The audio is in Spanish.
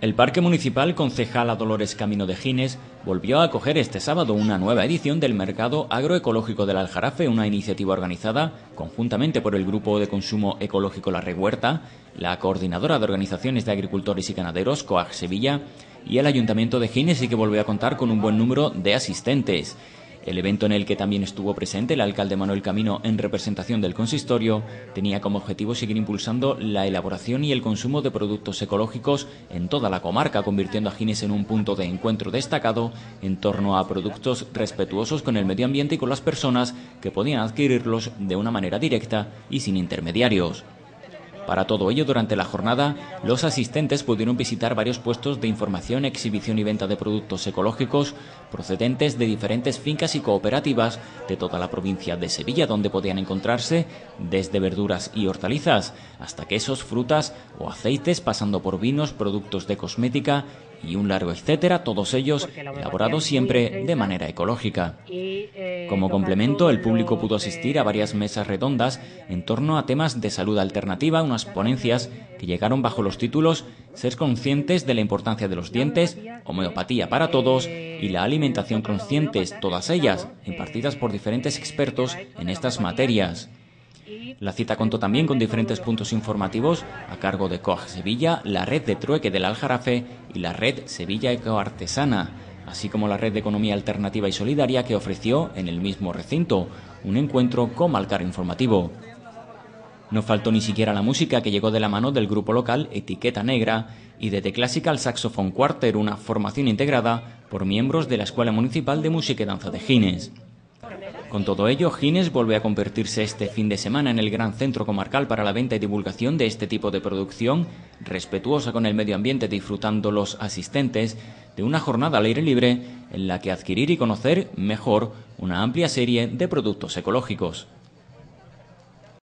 El Parque Municipal Concejala Dolores Camino de Gines volvió a acoger este sábado una nueva edición del Mercado AgroEcológico del Aljarafe, una iniciativa organizada conjuntamente por el Grupo de Consumo Ecológico La Regüerta, la Coordinadora de Organizaciones de Agricultores y Ganaderos, COAG Sevilla, y el Ayuntamiento de Gines, y que volvió a contar con un buen número de asistentes. El evento, en el que también estuvo presente el alcalde Manuel Camino en representación del consistorio, tenía como objetivo seguir impulsando la elaboración y el consumo de productos ecológicos en toda la comarca, convirtiendo a Gines en un punto de encuentro destacado en torno a productos respetuosos con el medio ambiente y con las personas, que podían adquirirlos de una manera directa y sin intermediarios. Para todo ello, durante la jornada, los asistentes pudieron visitar varios puestos de información, exhibición y venta de productos ecológicos procedentes de diferentes fincas y cooperativas de toda la provincia de Sevilla, donde podían encontrarse desde verduras y hortalizas hasta quesos, frutas o aceites, pasando por vinos, productos de cosmética y un largo etcétera, todos ellos elaborados siempre de manera ecológica. Como complemento, el público pudo asistir a varias mesas redondas en torno a temas de salud alternativa, unas ponencias que llegaron bajo los títulos "Ser conscientes de la importancia de los dientes", "Homeopatía para todos" y "La alimentación conscientes", todas ellas impartidas por diferentes expertos en estas materias. La cita contó también con diferentes puntos informativos a cargo de COAG Sevilla, la Red de Trueque del Aljarafe y la Red Sevilla Ecoartesana, así como la Red de Economía Alternativa y Solidaria, que ofreció en el mismo recinto un encuentro con Alcar Informativo. No faltó ni siquiera la música, que llegó de la mano del grupo local Etiqueta Negra y de The Classical Saxophone Quarter, una formación integrada por miembros de la Escuela Municipal de Música y Danza de Gines. Con todo ello, Gines vuelve a convertirse este fin de semana en el gran centro comarcal para la venta y divulgación de este tipo de producción respetuosa con el medio ambiente, disfrutando los asistentes de una jornada al aire libre en la que adquirir y conocer mejor una amplia serie de productos ecológicos.